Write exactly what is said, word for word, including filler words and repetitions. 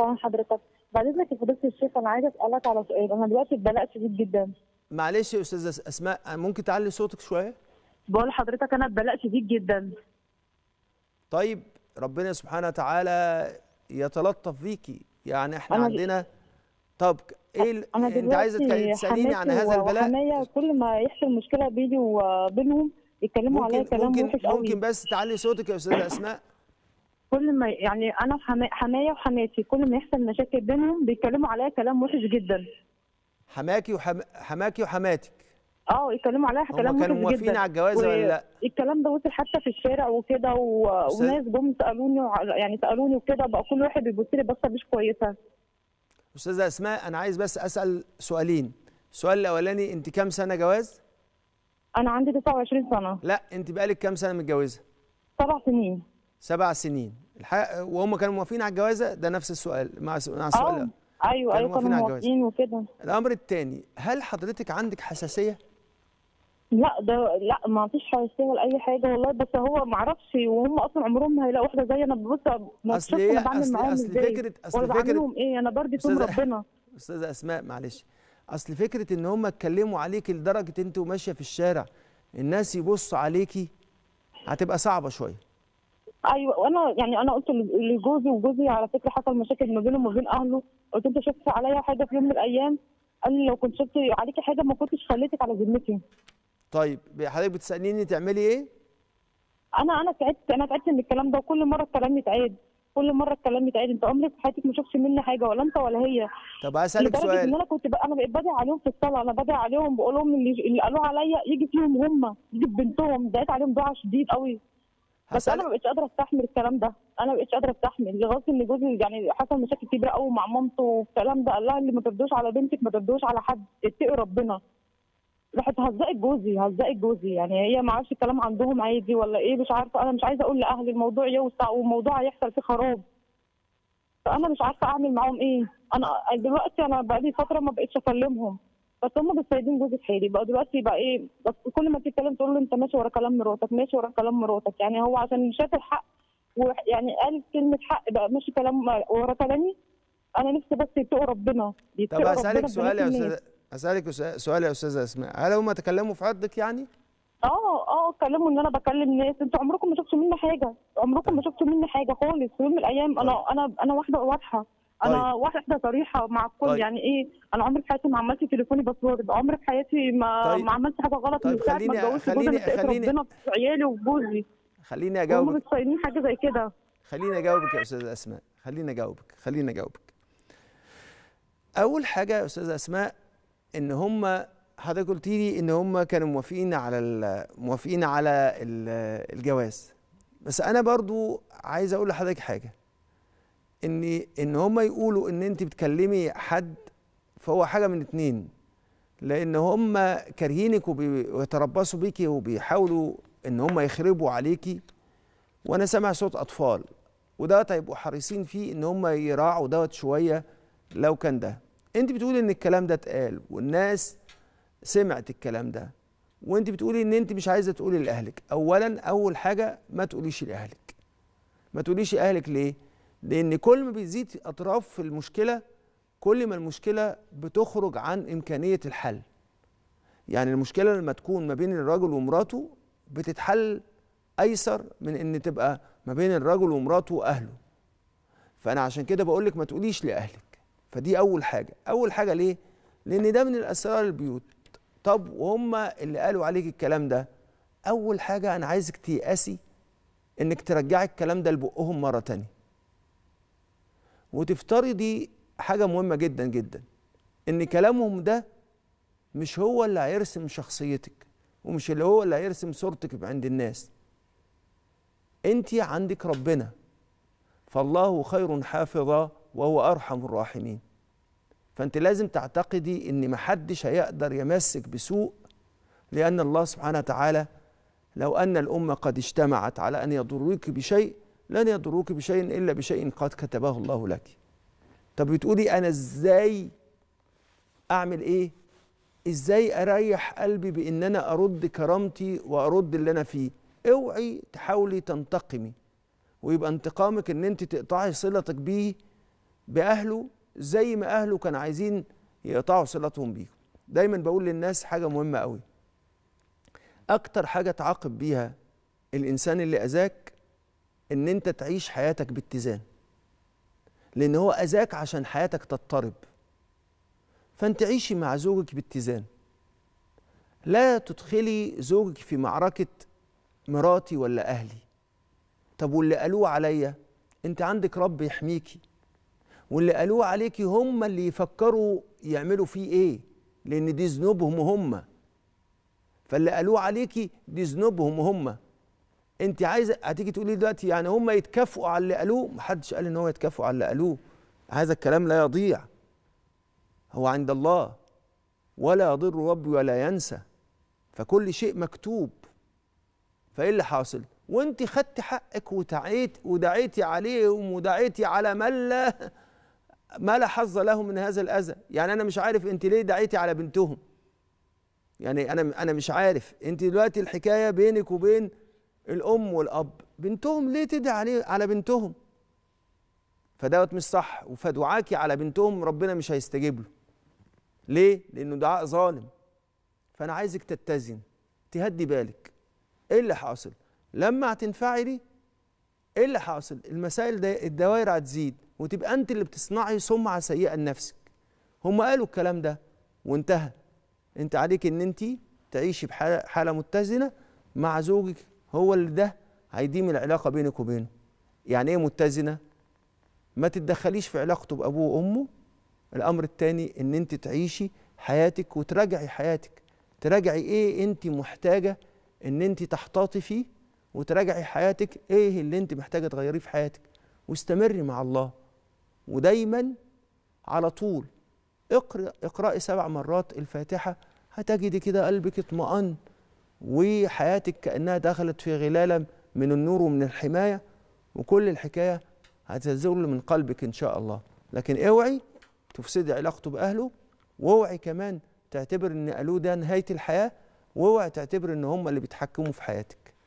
طبعا حضرتك. بعد اذنك يا فضيله الشيخ انا عايزه اسالك على سؤال، انا دلوقتي اتبلقت شديد جدا. معلش يا استاذه اسماء ممكن تعلي صوتك شويه؟ بقول لحضرتك انا اتبلقت شديد جدا. طيب ربنا سبحانه وتعالى يتلطف فيكي، يعني احنا عندنا. طب ايه انت عايزه تساليني عن هذا البلاء؟ كل ما يحصل مشكله بيني وبينهم يتكلموا عليا كلام ممكن ممكن, ممكن بس تعلي صوتك يا استاذه اسماء. كل ما يعني انا وحمايا وحماتي كل ما يحصل مشاكل بينهم بيتكلموا عليا كلام وحش جدا. حماكي وحم... حماكي وحماتك اه يتكلموا عليا كلام وحش جدا. هم كانوا موافقين على الجواز و... ولا لا؟ الكلام ده وصل حتى في الشارع وكده و... وناس جم سالوني و... يعني سالوني وكده، بقى كل واحد بيبص لي بصه مش كويسه. استاذه اسماء انا عايز بس اسال سؤالين. السؤال الاولاني، انت كام سنه جواز؟ انا عندي تسعة وعشرين سنه. لا انت بقالك كام سنه متجوزه؟ سبع سنين. سبع سنين الحق، وهم كانوا موافقين على الجوازه؟ ده نفس السؤال مع السؤال اه ايوه ايوه كانوا موافقين وكده. الامر الثاني، هل حضرتك عندك حساسيه؟ لا ده لا ما فيش حساسيه ولا اي حاجه والله، بس هو ما اعرفش وهم اصلا عمرهم ما هيلاقوا واحده زي انا. ببص اصل ايه اصل اصل فكره اصل فكره ايه انا برضه طول ربنا. استاذه اسماء معلش، اصل فكره ان هم اتكلموا عليكي لدرجه انت وماشيه في الشارع الناس يبصوا عليكي هتبقى صعبه شويه. ايوه وانا يعني انا قلت لجوزي، وجوزي على فكره حصل مشاكل ما بينه وما بين اهله، قلت له انت شفت عليا حاجه في يوم من الايام؟ قال لي لو كنت شفت عليكي حاجه ما كنتش خليتك على ذمتي. طيب حضرتك بتساليني تعملي ايه؟ انا انا تعبت انا تعبت من الكلام ده، وكل مره الكلام يتعاد كل مره الكلام يتعاد. انت عمرك في حياتك ما شفتش مني حاجه ولا انت ولا هي. طب هسالك سؤال، لدرجه ان انا كنت بقى انا بقيت بدعي عليهم في الصلاه، انا بدعي عليهم بقول لهم اللي قالوه عليا يجي فيهم هم، يجي في بنتهم، دعيت عليهم دعاء شديد قوي. بس انا ما بقتش قادره استحمل الكلام ده، انا ما بقتش قادره استحمل، لغايه ان جوزي يعني حصل مشاكل كبيره قوي مع مامته والكلام ده، قال لها اللي ما تردوش على بنتك ما تردوش على حد، اتقي ربنا. راحت هزقت جوزي هزقت جوزي يعني هي ما عرفش الكلام عندهم عادي ولا ايه مش عارفه. انا مش عايزه اقول لاهلي الموضوع يوسع والموضوع هيحصل فيه خراب، فانا مش عارفه اعمل معاهم ايه. انا دلوقتي انا بقالي فتره ما بقتش اكلمهم، بس هم بس سايبين جوزي في حالي. بقى دلوقتي بقى ايه، بس كل ما تتكلم تقول له انت ماشي ورا كلام مراتك ماشي ورا كلام مراتك، يعني هو عشان شاف الحق ويعني قال كلمه حق بقى ماشي كلام ورا كلامي. انا نفسي بس يتقوا ربنا. طب اسالك سؤال يا استاذ اسالك سؤال يا استاذه اسماء، هل هم تكلموا في عرضك يعني؟ اه اه اتكلموا ان انا بكلم ناس، انتوا عمركم ما شفتوا مني حاجه، عمركم ما شفتوا مني حاجه خالص في يوم من الايام. انا انا انا واحده واضحه، انا طيب. واحده صريحه مع الكل. طيب. يعني ايه انا عمري في حياتي ما عملت تليفوني باسورد، عمري في حياتي ما طيب. ما عملت حاجه غلط. طيب من ساعه ما اتجوزت جوزي خليني ربنا في عيالي وجوزي. خليني اجاوبك. هم مش صايمين حاجه زي كده. خليني اجاوبك يا استاذه اسماء، خليني اجاوبك خليني اجاوبك. اول حاجه يا استاذه اسماء ان هم حضرتك قلتي لي ان هم كانوا موافقين على موافقين على الجواز، بس انا برضو عايز اقول لحضرتك حاجه، ان ان هم يقولوا ان انت بتكلمي حد فهو حاجه من اتنين، لان هم كارهينك وبيتربصوا بيكي وبيحاولوا ان هم يخربوا عليكي، وانا سامع صوت اطفال ودوت هيبقوا حريصين فيه ان هم يراعوا دوت شويه. لو كان ده انت بتقولي ان الكلام ده اتقال والناس سمعت الكلام ده، وانت بتقولي ان انت مش عايزه تقولي لاهلك، اولا اول حاجه ما تقوليش لاهلك ما تقوليش لاهلك ليه؟ لأن كل ما بتزيد أطراف في المشكلة كل ما المشكلة بتخرج عن إمكانية الحل. يعني المشكلة لما تكون ما بين الرجل ومراته بتتحل أيسر من إن تبقى ما بين الرجل ومراته وأهله. فأنا عشان كده بقولك ما تقوليش لأهلك، فدي أول حاجة. أول حاجة ليه؟ لأن ده من الأسرار البيوت. طب وهما اللي قالوا عليك الكلام ده، أول حاجة أنا عايزك تيأسي إنك ترجعي الكلام ده لبقهم مرة تانية. وتفترضي حاجة مهمة جدا جدا، إن كلامهم ده مش هو اللي هيرسم شخصيتك ومش اللي هو اللي هيرسم صورتك عند الناس. أنت عندك ربنا، فالله خير حافظا وهو أرحم الراحمين. فأنت لازم تعتقدي إن محدش هيقدر يمسك بسوء، لأن الله سبحانه وتعالى لو أن الأمة قد اجتمعت على أن يضروك بشيء لن يضروك بشيء إلا بشيء قد كتبه الله لك. طب بتقولي أنا إزاي أعمل إيه؟ إزاي أريح قلبي بإن أنا أرد كرامتي وأرد اللي أنا فيه؟ أوعي تحاولي تنتقمي، ويبقى انتقامك إن أنت تقطعي صلتك بيه بأهله زي ما أهله كانوا عايزين يقطعوا صلتهم بيهم. دايما بقول للناس حاجة مهمة قوي، أكتر حاجة تعاقب بيها الإنسان اللي أذاك إن أنت تعيش حياتك باتزان، لأن هو أذاك عشان حياتك تضطرب، فأنت عيشي مع زوجك باتزان. لا تدخلي زوجك في معركة مراتي ولا أهلي، طب واللي قالوه عليا، أنت عندك رب يحميكي، واللي قالوه عليكي هم اللي يفكروا يعملوا فيه إيه، لأن دي ذنوبهم هم، فاللي قالوه عليكي دي ذنوبهم هم. أنت عايزة هتيجي تقولي دلوقتي يعني هم يتكافئوا على اللي قالوه؟ محدش قال إن هو يتكافئوا على اللي قالوه، هذا الكلام لا يضيع، هو عند الله، ولا يضر ربي ولا ينسى، فكل شيء مكتوب. فايه اللي حاصل؟ وانت خدت حقك وتعيت ودعيتي عليهم ودعيتي على من لا ما لا حظ له من هذا الاذى. يعني انا مش عارف انت ليه دعيتي على بنتهم، يعني انا انا مش عارف، انت دلوقتي الحكايه بينك وبين الام والاب، بنتهم ليه تدعي عليه على بنتهم؟ فدوت مش صح، فدعاكي على بنتهم ربنا مش هيستجيب له. ليه؟ لانه دعاء ظالم. فانا عايزك تتزن، تهدي بالك. ايه اللي حاصل؟ لما هتنفعلي ايه اللي حاصل؟ المسائل ده الدوائر هتزيد، وتبقى انت اللي بتصنعي سمعه سيئه لنفسك. هم قالوا الكلام ده وانتهى. انت عليك ان انت تعيشي بحاله متزنه مع زوجك، هو اللي ده هيديم العلاقه بينك وبينه. يعني ايه متزنه؟ ما تتدخليش في علاقته بابوه وامه. الامر الثاني ان انت تعيشي حياتك وتراجعي حياتك، تراجعي ايه انت محتاجه ان انت تحتاطي فيه، وتراجعي حياتك ايه اللي انت محتاجه تغيريه في حياتك، واستمري مع الله. ودايما على طول اقرأ اقرأي سبع مرات الفاتحه، هتجدي كده قلبك اطمئن، وحياتك كأنها دخلت في غلاله من النور ومن الحمايه، وكل الحكايه هتزول من قلبك ان شاء الله. لكن اوعي تفسدي علاقته باهله، واوعي كمان تعتبر ان قالوه ده نهايه الحياه، واوعي تعتبر ان هم اللي بيتحكموا في حياتك.